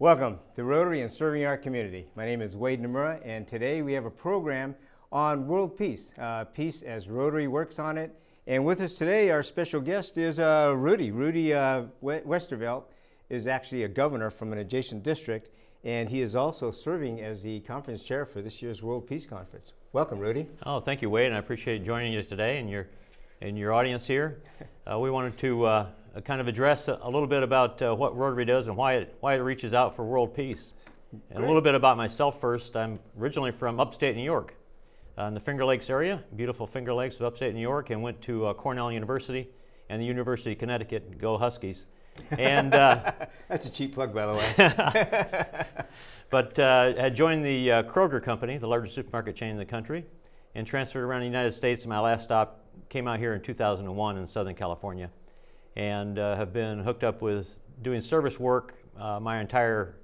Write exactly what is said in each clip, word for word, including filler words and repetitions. Welcome to Rotary and Serving Our Community. My name is Wade Nomura, and today we have a program on world peace, uh, peace as Rotary works on it. And with us today, our special guest is uh, Rudy. Rudy uh, Westervelt is actually a governor from an adjacent district, and he is also serving as the conference chair for this year's World Peace Conference. Welcome, Rudy. Oh, thank you, Wade, and I appreciate joining you today and your, and your audience here. Uh, we wanted to uh, kind of address a little bit about uh, what Rotary does and why it, why it reaches out for world peace. And Great. A little bit about myself first. I'm originally from upstate New York, uh, in the Finger Lakes area, beautiful Finger Lakes of upstate New York, and went to uh, Cornell University and the University of Connecticut. Go Huskies. And uh, that's a cheap plug, by the way. But uh, I joined the uh, Kroger company, the largest supermarket chain in the country, and transferred around the United States. My last stop came out here in two thousand one in Southern California, and uh, have been hooked up with doing service work uh, my entire,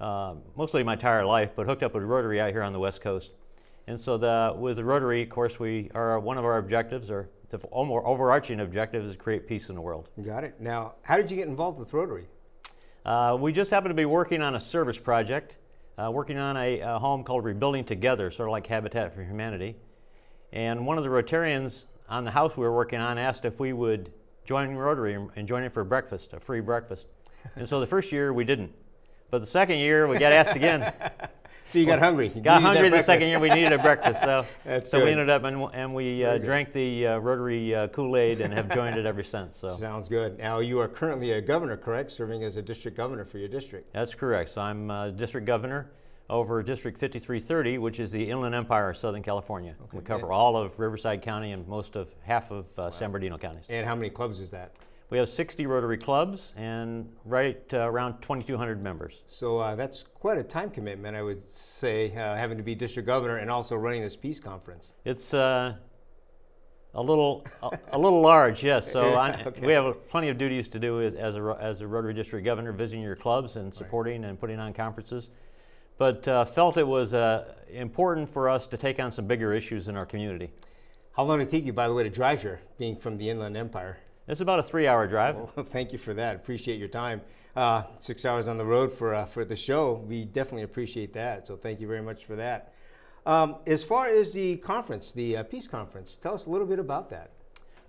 uh, mostly my entire life, but hooked up with Rotary out here on the West Coast. And so the, with the Rotary, of course, we are, one of our objectives, or the overarching objective, is to create peace in the world. Got it. Now, how did you get involved with Rotary? Uh, we just happened to be working on a service project, uh, working on a, a home called Rebuilding Together, sort of like Habitat for Humanity. And one of the Rotarians on the house we were working on asked if we would join Rotary and join it for breakfast, a free breakfast. And so the first year we didn't, but the second year we got asked again. So you got hungry. You got hungry the second year. We needed a breakfast, so so we ended up and, and we uh, drank the uh, Rotary uh, Kool-Aid and have joined it ever since. So sounds good. Now you are currently a governor, correct? Serving as a district governor for your district. That's correct. So I'm uh, district governor over District fifty-three thirty, which is the Inland Empire of Southern California. Okay. We cover all of Riverside County and most of half of uh, wow. San Bernardino counties. And how many clubs is that? We have sixty Rotary clubs and right uh, around twenty-two hundred members. So uh, that's quite a time commitment, I would say, uh, having to be district governor and also running this peace conference. It's uh, a little a, a little large, yes. So yeah, okay. I, we have plenty of duties to do as, as, a, as a Rotary district governor, visiting your clubs and supporting right. and putting on conferences. But uh, felt it was uh, important for us to take on some bigger issues in our community. How long did it take you, by the way, to drive here, being from the Inland Empire? It's about a three-hour drive. Well, thank you for that. Appreciate your time. Uh, six hours on the road for, uh, for the show. We definitely appreciate that, so thank you very much for that. Um, as far as the conference, the uh, Peace Conference, tell us a little bit about that.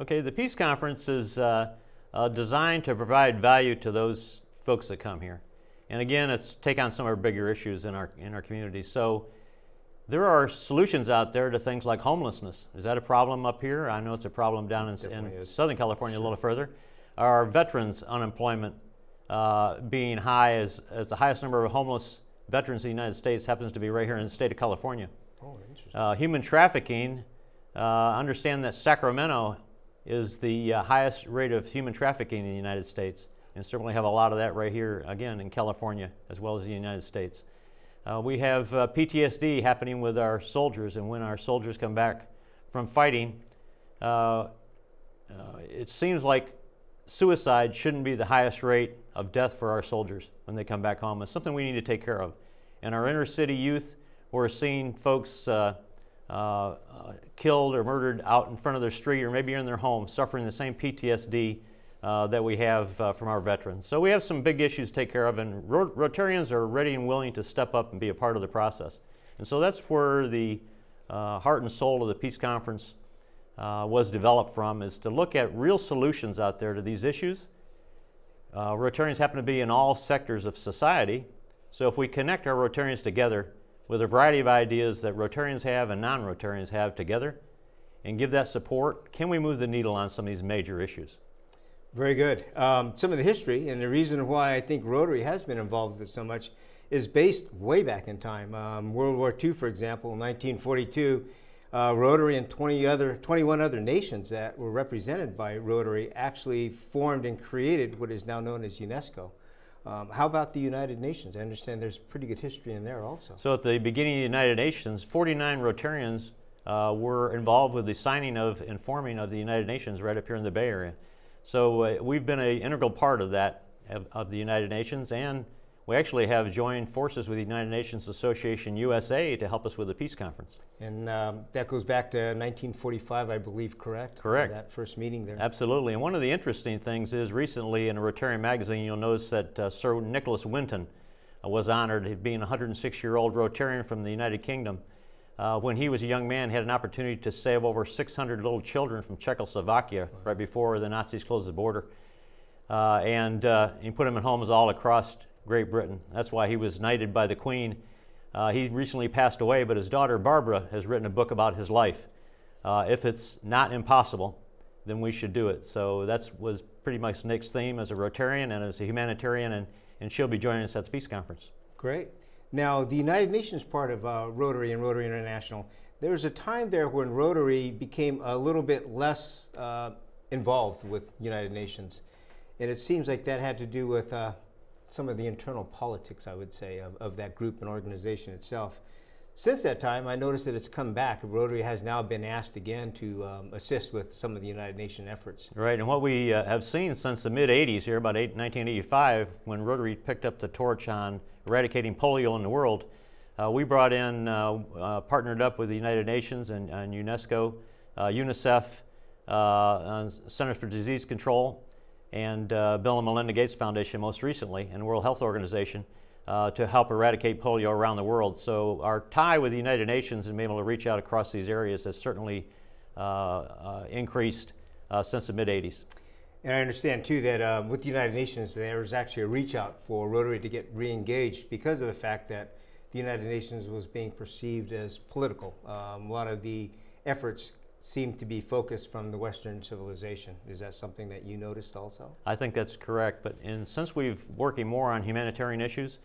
Okay, the Peace Conference is uh, uh, designed to provide value to those folks that come here. And again, it's take on some of our bigger issues in our in our community. So there are solutions out there to things like homelessness. Is that a problem up here? I know it's a problem down in, in Southern California, sure. a little further. Our veterans' unemployment uh, being high, as, as the highest number of homeless veterans in the United States happens to be right here in the state of California. Oh, interesting. Uh, human trafficking, uh, understand that Sacramento is the uh, highest rate of human trafficking in the United States. And certainly have a lot of that right here, again, in California, as well as the United States. Uh, we have uh, P T S D happening with our soldiers, and when our soldiers come back from fighting, uh, uh, it seems like suicide shouldn't be the highest rate of death for our soldiers when they come back home. It's something we need to take care of. And our inner city youth, we're seeing folks uh, uh, uh, killed or murdered out in front of their street, or maybe in their home, suffering the same P T S D Uh, that we have uh, from our veterans. So we have some big issues to take care of, and Rot Rotarians are ready and willing to step up and be a part of the process. And so that's where the uh, heart and soul of the Peace Conference uh, was developed from, is to look at real solutions out there to these issues. Uh, Rotarians happen to be in all sectors of society, so if we connect our Rotarians together with a variety of ideas that Rotarians have and non-Rotarians have together and give that support, can we move the needle on some of these major issues? Very good. Um, some of the history, and the reason why I think Rotary has been involved with it so much, is based way back in time. Um, World War Two, for example, in nineteen forty-two, uh, Rotary and twenty other, twenty-one other nations that were represented by Rotary actually formed and created what is now known as UNESCO. Um, how about the United Nations? I understand there's pretty good history in there also. So at the beginning of the United Nations, forty-nine Rotarians uh, were involved with the signing of and forming of the United Nations right up here in the Bay Area. So uh, we've been an integral part of that, of, of the United Nations, and we actually have joined forces with the United Nations Association U S A to help us with the peace conference. And um, that goes back to nineteen forty-five, I believe, correct? Correct. That first meeting there. Absolutely. And one of the interesting things is recently in a Rotarian magazine, you'll notice that uh, Sir Nicholas Winton, was honored, being a one hundred six year old Rotarian from the United Kingdom. Uh, when he was a young man, had an opportunity to save over six hundred little children from Czechoslovakia right before the Nazis closed the border, uh, and uh, he put them in homes all across Great Britain. That's why he was knighted by the Queen. Uh, he recently passed away, but his daughter Barbara has written a book about his life. Uh, if it's not impossible, then we should do it. So that was pretty much Nick's theme as a Rotarian and as a humanitarian, and, and she'll be joining us at the Peace Conference. Great. Now, the United Nations part of uh, Rotary and Rotary International, there was a time there when Rotary became a little bit less uh, involved with United Nations. And it seems like that had to do with uh, some of the internal politics, I would say, of, of that group and organization itself. Since that time, I noticed that it's come back. Rotary has now been asked again to um, assist with some of the United Nations efforts. Right, and what we uh, have seen since the mid eighties here, about nineteen eighty-five, when Rotary picked up the torch on eradicating polio in the world, uh, we brought in, uh, uh, partnered up with the United Nations and, and UNESCO, uh, UNICEF, uh, Centers for Disease Control, and uh, Bill and Melinda Gates Foundation most recently, and the World Health Organization, uh, to help eradicate polio around the world. So our tie with the United Nations and being able to reach out across these areas has certainly uh, uh, increased uh, since the mid eighties. And I understand, too, that uh, with the United Nations, there was actually a reach out for Rotary to get re-engaged because of the fact that the United Nations was being perceived as political. Um, a lot of the efforts seemed to be focused from the Western civilization. Is that something that you noticed also? I think that's correct, but in, since we've working more on humanitarian issues,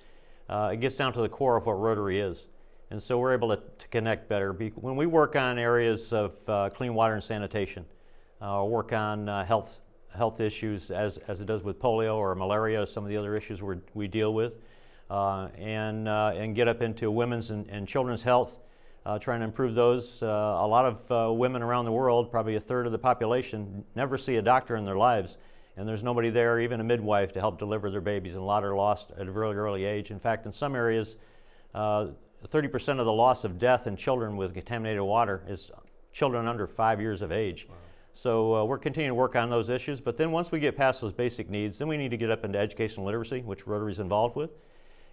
uh, it gets down to the core of what Rotary is. And so we're able to, to connect better. When we work on areas of uh, clean water and sanitation, uh, work on uh, health, health issues as, as it does with polio or malaria, some of the other issues we're, we deal with, uh, and, uh, and get up into women's and, and children's health, uh, trying to improve those. Uh, a lot of uh, women around the world, probably a third of the population, never see a doctor in their lives, and there's nobody there, even a midwife, to help deliver their babies, and a lot are lost at a very early age. In fact, in some areas, uh, thirty percent of the loss of death in children with contaminated water is children under five years of age. Wow. So uh, we're continuing to work on those issues, but then once we get past those basic needs, then we need to get up into education literacy, which Rotary's involved with,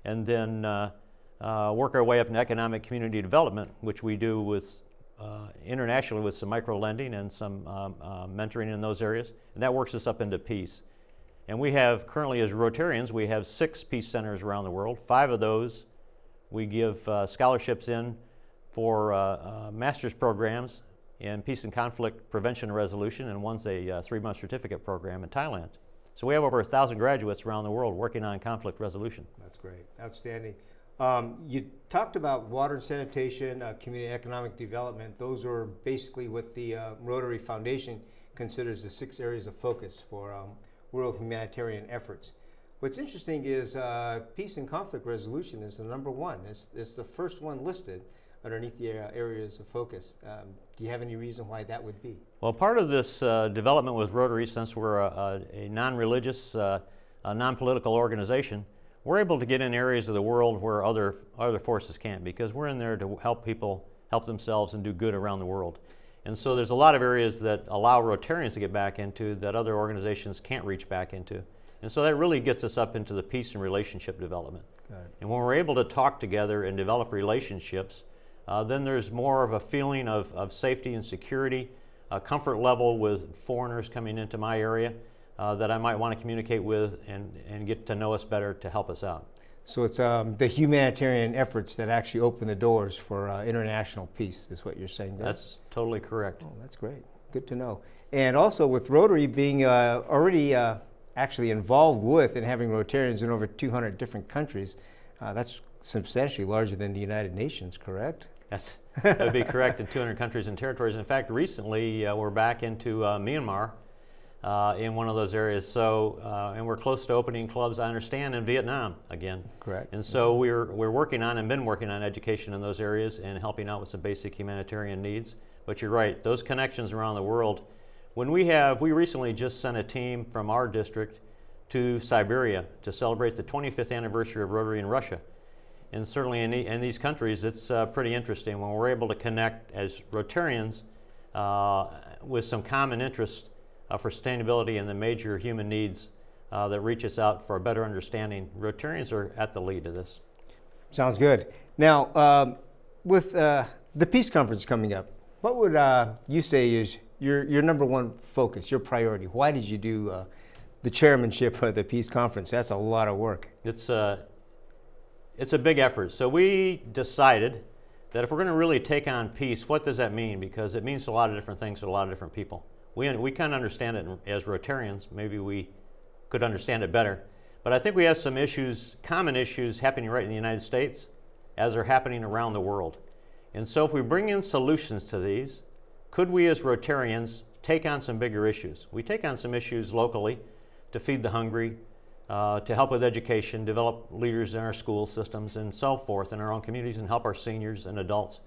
and then uh, uh, work our way up in economic community development, which we do with uh, internationally with some micro-lending and some um, uh, mentoring in those areas, and that works us up into peace. And we have currently, as Rotarians, we have six peace centers around the world. Five of those we give uh, scholarships in for uh, uh, master's programs in peace and conflict prevention and resolution, and one's a uh, three-month certificate program in Thailand. So we have over a thousand graduates around the world working on conflict resolution. That's great, outstanding. Um, you talked about water and sanitation, uh, community economic development. Those are basically what the uh, Rotary Foundation considers the six areas of focus for um, world humanitarian efforts. What's interesting is uh, peace and conflict resolution is the number one. It's, it's the first one listed underneath the areas of focus. Um, do you have any reason why that would be? Well, part of this uh, development with Rotary, since we're a, a non-religious, uh, non-political organization, we're able to get in areas of the world where other, other forces can't, because we're in there to help people help themselves and do good around the world. And so there's a lot of areas that allow Rotarians to get back into that other organizations can't reach back into. And so that really gets us up into the peace and relationship development. Got it. And when we're able to talk together and develop relationships, Uh, then there's more of a feeling of, of safety and security, a comfort level with foreigners coming into my area uh, that I might want to communicate with and, and get to know us better to help us out. So it's um, the humanitarian efforts that actually open the doors for uh, international peace is what you're saying there? That's totally correct. Oh, that's great. Good to know. And also with Rotary being uh, already uh, actually involved with and having Rotarians in over two hundred different countries, uh, that's substantially larger than the United Nations, correct? Yes, that would be correct, in two hundred countries and territories. In fact, recently uh, we're back into uh, Myanmar uh, in one of those areas. So, uh, and we're close to opening clubs, I understand, in Vietnam again. Correct. And so we're, we're working on and been working on education in those areas and helping out with some basic humanitarian needs. But you're right, those connections around the world. When we have, we recently just sent a team from our district to Siberia to celebrate the twenty-fifth anniversary of Rotary in Russia. And certainly in, the, in these countries, it's uh, pretty interesting when we're able to connect as Rotarians uh, with some common interest uh, for sustainability and the major human needs uh, that reach us out for a better understanding. Rotarians are at the lead of this. Sounds good. Now, um, with uh, the peace conference coming up, what would uh, you say is your, your number one focus, your priority? Why did you do uh, the chairmanship of the peace conference? That's a lot of work. It's, uh, it's a big effort. So we decided that if we're going to really take on peace, what does that mean? Because it means a lot of different things to a lot of different people. We, we kind of understand it as Rotarians. Maybe we could understand it better. But I think we have some issues, common issues, happening right in the United States as are happening around the world. And so if we bring in solutions to these, could we as Rotarians take on some bigger issues? We take on some issues locally to feed the hungry, uh, to help with education, develop leaders in our school systems and so forth in our own communities, and help our seniors and adults.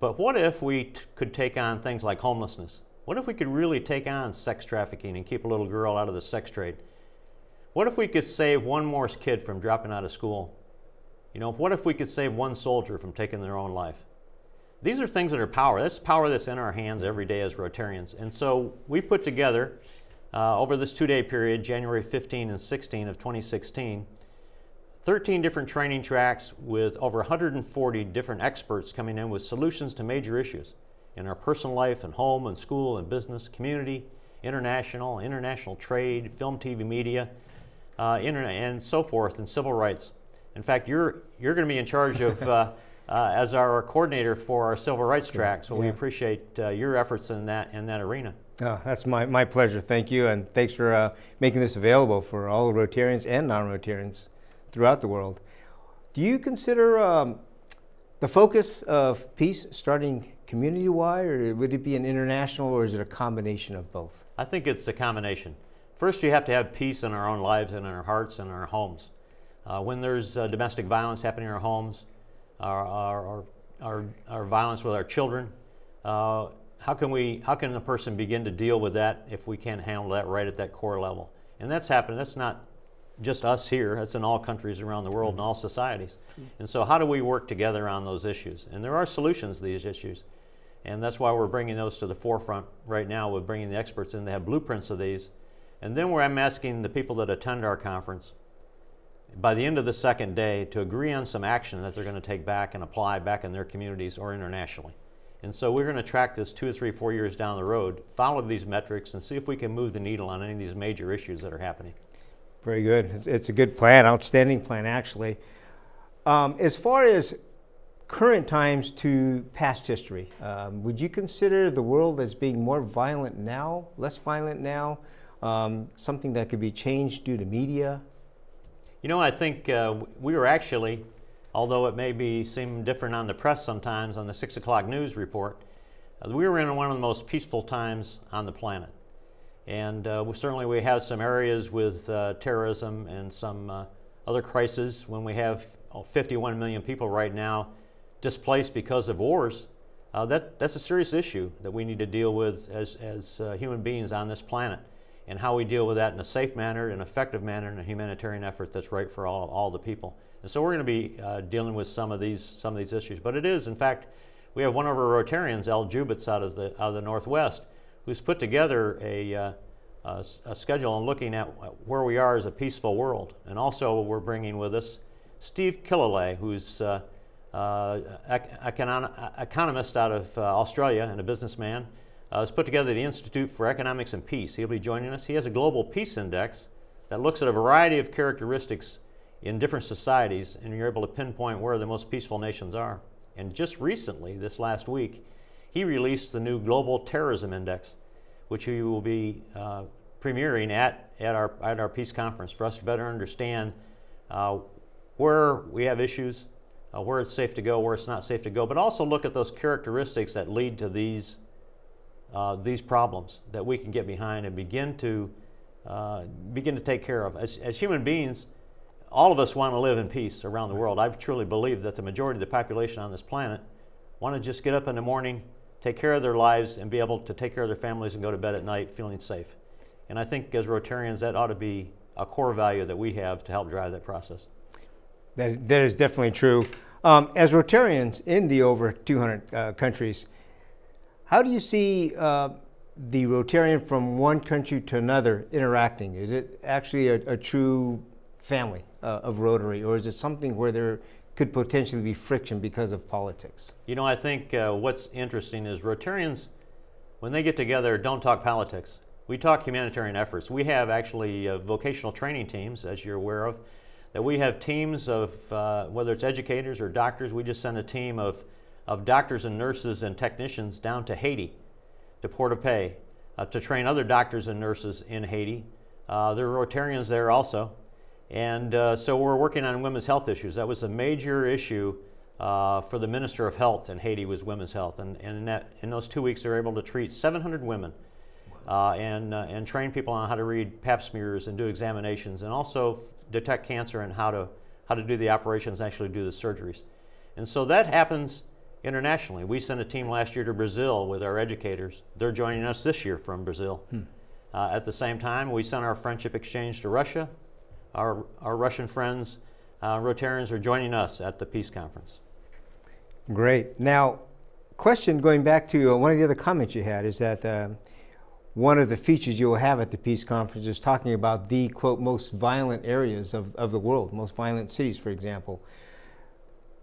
But what if we t- could take on things like homelessness? What if we could really take on sex trafficking and keep a little girl out of the sex trade? What if we could save one more kid from dropping out of school? You know, what if we could save one soldier from taking their own life? These are things that are power. That's power that's in our hands every day as Rotarians. And so we put together, uh, over this two-day period, January fifteenth and sixteenth of twenty sixteen, thirteen different training tracks with over one hundred forty different experts coming in with solutions to major issues in our personal life and home and school and business, community, international, international trade, film, T V, media, uh, internet, and so forth, and civil rights. In fact, you're, you're going to be in charge of, uh, uh, as our coordinator for our civil rights track, so yeah. we appreciate uh, your efforts in that, in that arena. Oh, that's my, my pleasure. Thank you, and thanks for uh, making this available for all Rotarians and non-Rotarians throughout the world. Do you consider um, the focus of peace starting community-wide, or would it be an international, or is it a combination of both? I think it's a combination. First, we have to have peace in our own lives and in our hearts and in our homes. Uh, when there's uh, domestic violence happening in our homes, our, our, our, our, our violence with our children, uh, how can we, how can a person begin to deal with that if we can't handle that right at that core level? And that's happening. That's not just us here. That's in all countries around the world and all societies. And so how do we work together on those issues? And there are solutions to these issues. And that's why we're bringing those to the forefront right now. We're bringing the experts in. They have blueprints of these. And then where I'm asking the people that attend our conference, by the end of the second day, to agree on some action that they're going to take back and apply back in their communities or internationally. And so we're going to track this two or three, four years down the road, follow these metrics, and see if we can move the needle on any of these major issues that are happening. Very good. It's, it's a good plan, outstanding plan, actually. Um, as far as current times to past history, um, would you consider the world as being more violent now, less violent now, um, something that could be changed due to media? You know, I think uh, we were actually, although it may be seem different on the press sometimes, on the six o'clock news report, uh, we were in one of the most peaceful times on the planet. And uh, we, certainly we have some areas with uh, terrorism and some uh, other crises when we have oh, fifty-one million people right now displaced because of wars. Uh, that, that's a serious issue that we need to deal with as, as uh, human beings on this planet, and how we deal with that in a safe manner, an effective manner, and a humanitarian effort that's right for all, all the people. And so we're going to be uh, dealing with some of these some of these issues. But it is, in fact, we have one of our Rotarians, Al Jubitz, out of the out of the Northwest, who's put together a, uh, a, a schedule on looking at where we are as a peaceful world. And also we're bringing with us Steve Killalay, who's uh, uh, econ- economist out of uh, Australia and a businessman. Uh, has put together the Institute for Economics and Peace. He'll be joining us. He has a global peace index that looks at a variety of characteristics in different societies, and you're able to pinpoint where the most peaceful nations are. And just recently, this last week, he released the new Global Terrorism Index, which he will be uh, premiering at, at, our, at our peace conference for us to better understand uh, where we have issues, uh, where it's safe to go, where it's not safe to go, but also look at those characteristics that lead to these Uh, these problems that we can get behind and begin to uh, begin to take care of. As, as human beings, all of us want to live in peace around the world. I've truly believed that the majority of the population on this planet want to just get up in the morning, take care of their lives, and be able to take care of their families and go to bed at night feeling safe. And I think as Rotarians, that ought to be a core value that we have to help drive that process. That, that is definitely true. Um, as Rotarians in the over two hundred uh, countries, how do you see uh, the Rotarian from one country to another interacting? Is it actually a, a true family uh, of Rotary, or is it something where there could potentially be friction because of politics? You know, I think uh, what's interesting is Rotarians, when they get together, don't talk politics. We talk humanitarian efforts. We have actually uh, vocational training teams, as you're aware of, that we have teams of, uh, whether it's educators or doctors, we just send a team of, of doctors and nurses and technicians down to Haiti, to Port-au-Prince, uh, to train other doctors and nurses in Haiti. Uh, there are Rotarians there also. And uh, so we're working on women's health issues. That was a major issue uh, for the Minister of Health in Haiti, was women's health. And, and in, that, in those two weeks, they were able to treat seven hundred women uh, and, uh, and train people on how to read pap smears and do examinations, and also detect cancer and how to, how to do the operations, actually do the surgeries. And so that happens internationally. We sent a team last year to Brazil with our educators. They're joining us this year from Brazil. Hmm. Uh, at the same time, we sent our friendship exchange to Russia. Our, our Russian friends, uh, Rotarians, are joining us at the Peace Conference. Great. Now, question going back to uh, one of the other comments you had is that uh, one of the features you will have at the Peace Conference is talking about the, quote, most violent areas of, of the world, most violent cities, for example.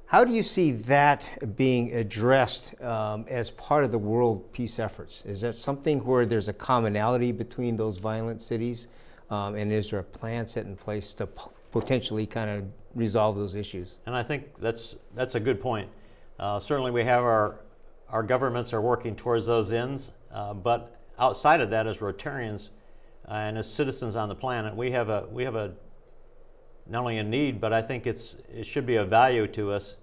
How do you see that being addressed um, as part of the world peace efforts? Is that something where there's a commonality between those violent cities? Um, and is there a plan set in place to p potentially kind of resolve those issues? And I think that's, that's a good point. Uh, certainly we have our, our governments are working towards those ends, uh, but outside of that, as Rotarians uh, and as citizens on the planet, we have a, we have a, not only a need, but I think it's, it should be a value to us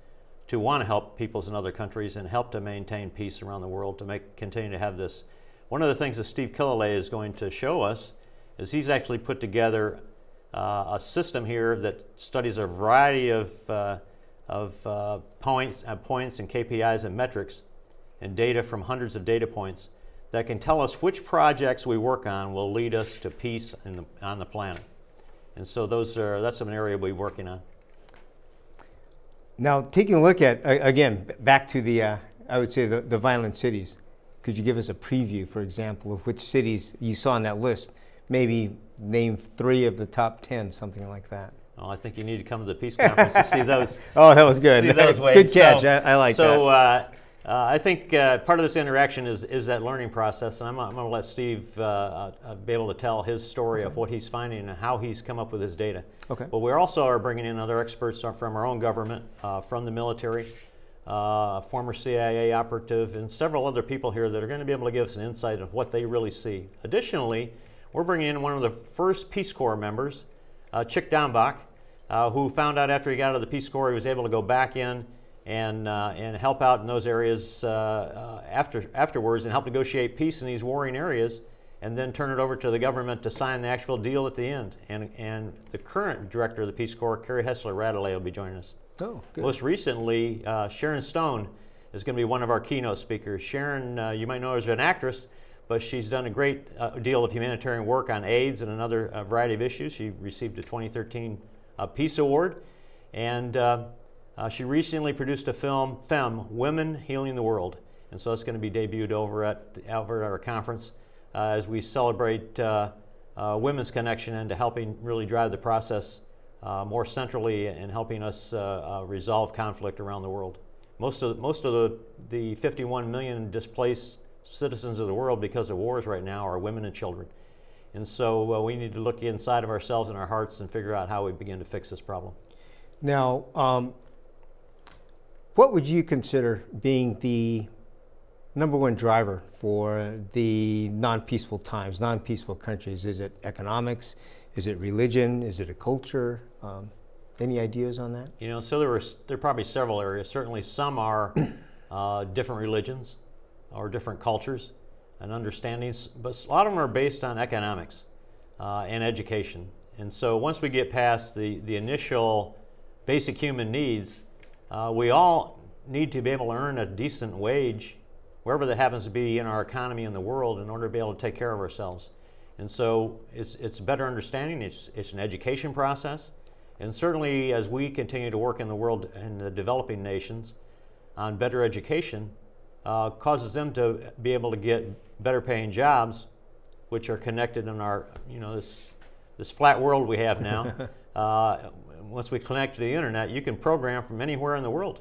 to want to help peoples in other countries and help to maintain peace around the world, to make, continue to have this. One of the things that Steve Killalay is going to show us is he's actually put together uh, a system here that studies a variety of, uh, of uh, points, uh, points and K P Is and metrics and data from hundreds of data points that can tell us which projects we work on will lead us to peace in the, on the planet. And so those are, that's an area we're working on. Now, taking a look at, again, back to the, uh, I would say, the, the violent cities, could you give us a preview, for example, of which cities you saw on that list? Maybe name three of the top ten, something like that. Well, I think you need to come to the Peace Conference to see those. Oh, that was good. See those ways. Good catch. So, I, I like so, that. So uh, uh, I think uh, part of this interaction is, is that learning process, and I'm, I'm going to let Steve uh, uh, be able to tell his story okay. of what he's finding and how he's come up with his data. Okay. But we also are bringing in other experts from our own government, uh, from the military, uh, a former C I A operative, and several other people here that are going to be able to give us an insight of what they really see. Additionally, we're bringing in one of the first Peace Corps members, uh, Chick Dombach, uh, who found out after he got out of the Peace Corps he was able to go back in and, uh, and help out in those areas uh, uh, after, afterwards and help negotiate peace in these warring areas, and then turn it over to the government to sign the actual deal at the end. And, and the current director of the Peace Corps, Carrie Hessler-Radelay, will be joining us. Oh, good. Most recently, uh, Sharon Stone is going to be one of our keynote speakers. Sharon, uh, you might know her as an actress, but she's done a great uh, deal of humanitarian work on AIDS and another uh, variety of issues. She received a twenty thirteen uh, Peace Award, and uh, uh, she recently produced a film, F E M, Women Healing the World. And so it's going to be debuted over at, the, over at our conference uh, as we celebrate uh, uh, women's connection into helping really drive the process uh, more centrally and helping us uh, uh, resolve conflict around the world. Most of, most of the, the fifty-one million displaced citizens of the world because of wars right now are women and children. And so uh, we need to look inside of ourselves and our hearts and figure out how we begin to fix this problem. Now, um, what would you consider being the number one driver for the non-peaceful times, non-peaceful countries? Is it economics? Is it religion? Is it a culture? Um, any ideas on that? You know, so there were, there are probably several areas. Certainly some are uh, different religions or different cultures and understandings, but a lot of them are based on economics uh, and education. And so once we get past the, the initial basic human needs, uh, we all need to be able to earn a decent wage, wherever that happens to be in our economy in the world, in order to be able to take care of ourselves. And so it's, it's better understanding, it's, it's an education process, and certainly as we continue to work in the world, in the developing nations, on better education, uh, causes them to be able to get better paying jobs, which are connected in our, you know, this this flat world we have now. uh, once we connect to the internet, you can program from anywhere in the world.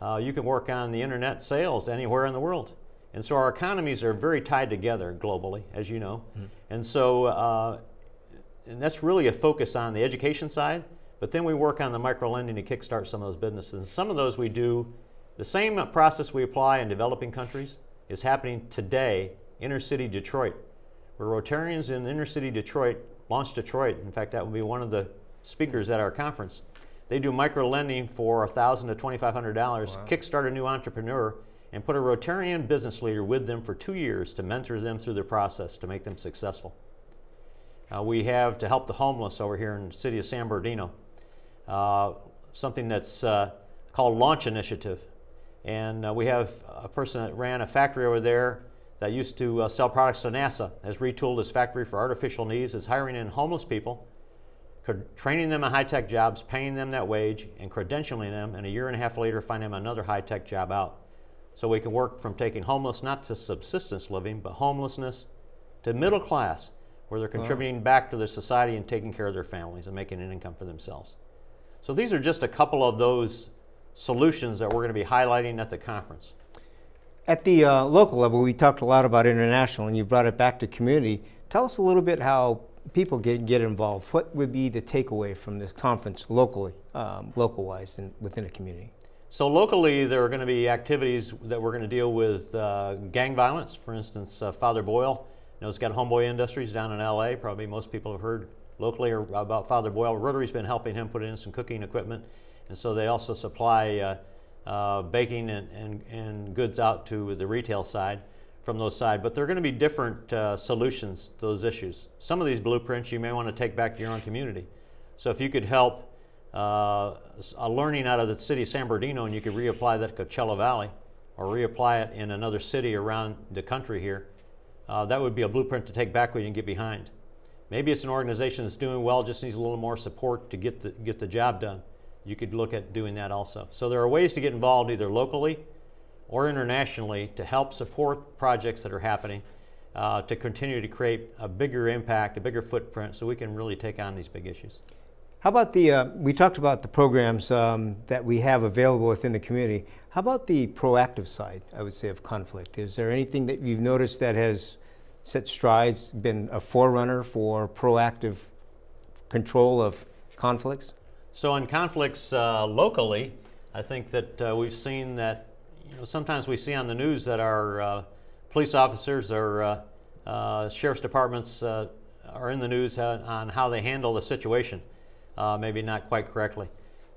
Uh, you can work on the internet sales anywhere in the world. And so our economies are very tied together globally, as you know. Mm-hmm. And so uh, and that's really a focus on the education side, but then we work on the micro-lending to kickstart some of those businesses. And some of those we do, the same process we apply in developing countries is happening today, inner city Detroit, where Rotarians in inner city Detroit launched Detroit. In fact, that will be one of the speakers at our conference. They do micro-lending for one thousand dollars to two thousand five hundred dollars, wow. Kickstart a new entrepreneur, and put a Rotarian business leader with them for two years to mentor them through the process to make them successful. Uh, we have to help the homeless over here in the city of San Bernardino, uh, something that's uh, called Launch Initiative. And uh, we have a person that ran a factory over there that used to uh, sell products to NASA, has retooled his factory for artificial needs, is hiring in homeless people, training them in high-tech jobs, paying them that wage, and credentialing them, and a year and a half later find them another high-tech job out. So we can work from taking homeless, not to subsistence living, but homelessness to middle class, where they're contributing wow. back to their society and taking care of their families and making an income for themselves. So these are just a couple of those solutions that we're going to be highlighting at the conference. At the uh, local level, we talked a lot about international, and you brought it back to community. Tell us a little bit how people get, get involved. What would be the takeaway from this conference locally, um, local-wise, and within a community? So locally, there are going to be activities that we're going to deal with uh, gang violence. For instance, uh, Father Boyle, you know, he's got Homeboy Industries down in L A. Probably most people have heard locally about Father Boyle. Rotary's been helping him put in some cooking equipment, and so they also supply uh, uh, baking and, and, and goods out to the retail side from those side, but there are going to be different uh, solutions to those issues. Some of these blueprints you may want to take back to your own community. So if you could help uh, a learning out of the city of San Bernardino, and you could reapply that to Coachella Valley or reapply it in another city around the country here, uh, that would be a blueprint to take back with you and get behind. Maybe it's an organization that's doing well, just needs a little more support to get the, get the job done. You could look at doing that also. So there are ways to get involved either locally or internationally to help support projects that are happening uh, to continue to create a bigger impact, a bigger footprint, so we can really take on these big issues. How about the, uh, we talked about the programs um, that we have available within the community. How about the proactive side, I would say, of conflict? Is there anything that you've noticed that has set strides, been a forerunner for proactive control of conflicts? So in conflicts uh, locally, I think that uh, we've seen that you know, sometimes we see on the news that our uh, police officers or uh, uh, sheriff's departments uh, are in the news on how they handle the situation, uh, maybe not quite correctly.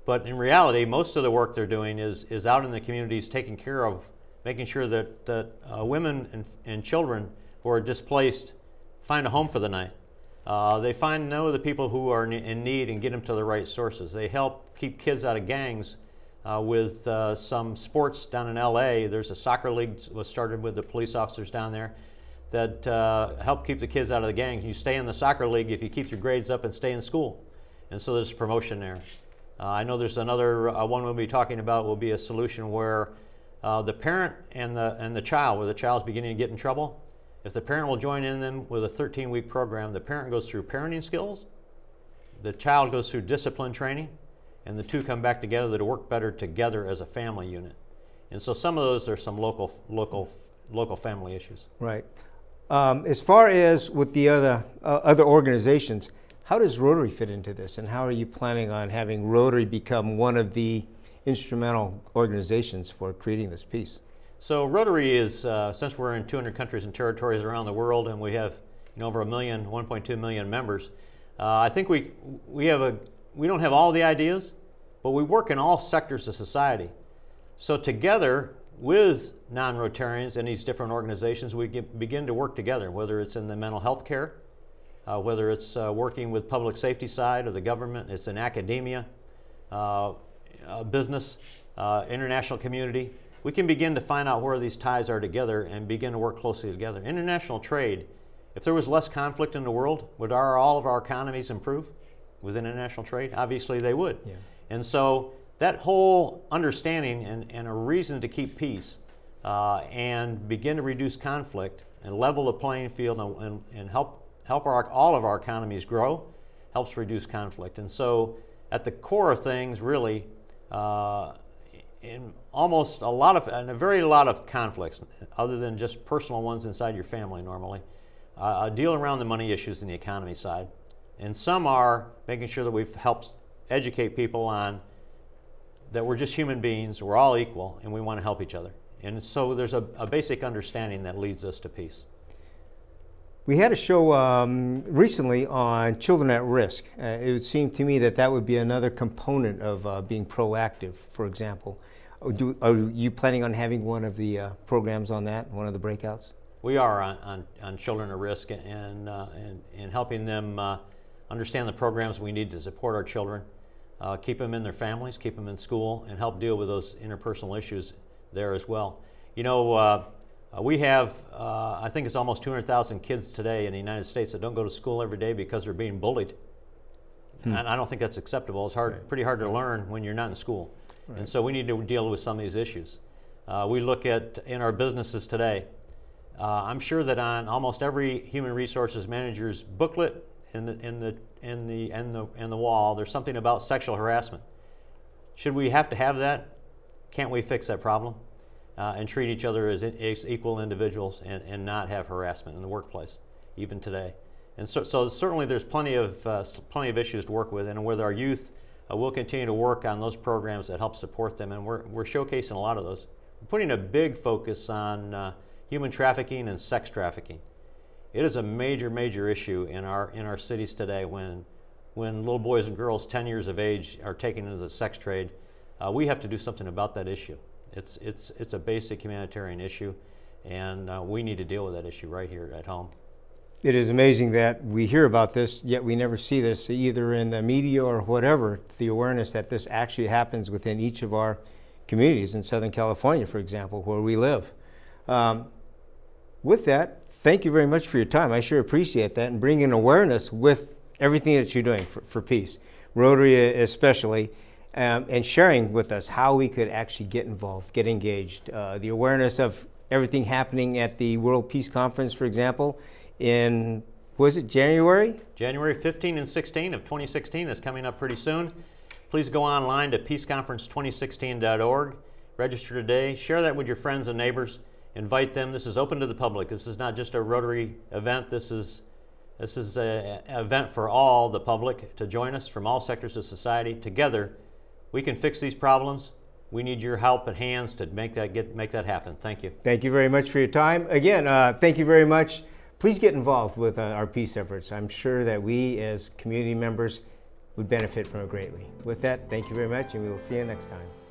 But in reality, most of the work they're doing is, is out in the communities taking care of, making sure that, that uh, women and, and children who are displaced find a home for the night. Uh, they find know the people who are in need and get them to the right sources. They help keep kids out of gangs. Uh, with uh, some sports down in L A, there's a soccer league that was started with the police officers down there that uh, help keep the kids out of the gangs. You stay in the soccer league if you keep your grades up and stay in school. And so there's promotion there. Uh, I know there's another uh, one we'll be talking about will be a solution where uh, the parent and the, and the child, where the child's beginning to get in trouble, if the parent will join in them with a thirteen week program, the parent goes through parenting skills, the child goes through discipline training, and the two come back together to work better together as a family unit. And so some of those are some local local, local family issues. Right. Um, as far as with the other, uh, other organizations, how does Rotary fit into this? And how are you planning on having Rotary become one of the instrumental organizations for creating this peace? So Rotary is, uh, since we're in two hundred countries and territories around the world, and we have you know, over a million, one point two million members, uh, I think we, we have a, we don't have all the ideas, but we work in all sectors of society. So together with non-Rotarians and these different organizations, we get, begin to work together, whether it's in the mental health care, uh, whether it's uh, working with public safety side of the government, it's in academia, uh, business, uh, international community. We can begin to find out where these ties are together and begin to work closely together. International trade, if there was less conflict in the world, would our, all of our economies improve? With international trade? Obviously they would. Yeah. And so that whole understanding and, and a reason to keep peace uh, and begin to reduce conflict and level the playing field and, and, and help, help our, all of our economies grow, helps reduce conflict. And so at the core of things, really, uh, in almost a lot of, in a very lot of conflicts, other than just personal ones inside your family normally, uh, deal around the money issues in the economy side. And some are making sure that we've helped educate people on that we're just human beings, we're all equal, and we want to help each other. And so there's a, a basic understanding that leads us to peace. We had a show um, recently on children at risk. Uh, it would seem to me that that would be another component of uh, being proactive, for example. Do, are you planning on having one of the uh, programs on that, one of the breakouts? We are on, on, on children at risk and, uh, and, and helping them uh, understand the programs we need to support our children, uh, keep them in their families, keep them in school, and help deal with those interpersonal issues there as well. You know, uh, Uh, we have, uh, I think it's almost two hundred thousand kids today in the United States that don't go to school every day because they're being bullied. Hmm. And I don't think that's acceptable. It's hard, right. pretty hard to learn when you're not in school. Right. And so we need to deal with some of these issues. Uh, we look at, in our businesses today, uh, I'm sure that on almost every human resources manager's booklet in the, in the, in the, in the, in the wall, there's something about sexual harassment. Should we have to have that? Can't we fix that problem? Uh, and treat each other as, in, as equal individuals and, and not have harassment in the workplace, even today. And so, so certainly there's plenty of, uh, plenty of issues to work with, and with our youth, uh, we'll continue to work on those programs that help support them, and we're, we're showcasing a lot of those. We're putting a big focus on uh, human trafficking and sex trafficking. It is a major, major issue in our, in our cities today when, when little boys and girls ten years of age are taken into the sex trade. Uh, we have to do something about that issue. It's, it's, it's a basic humanitarian issue, and uh, we need to deal with that issue right here at home. It is amazing that we hear about this, yet we never see this either in the media or whatever, the awareness that this actually happens within each of our communities in Southern California, for example, where we live. Um, with that, thank you very much for your time. I sure appreciate that, and bringing awareness with everything that you're doing for, for peace, Rotary especially. Um, and sharing with us how we could actually get involved, get engaged. Uh, the awareness of everything happening at the World Peace Conference, for example, in, was it January? January fifteenth and sixteenth of twenty sixteen is coming up pretty soon. Please go online to peace conference twenty sixteen dot org, register today, share that with your friends and neighbors, invite them. This is open to the public. This is not just a Rotary event. This is this is an event for all the public to join us from all sectors of society together. We can fix these problems. We need your help and hands to make that, get, make that happen. Thank you. Thank you very much for your time. Again, uh, thank you very much. Please get involved with uh, our peace efforts. I'm sure that we as community members would benefit from it greatly. With that, thank you very much, and we will see you next time.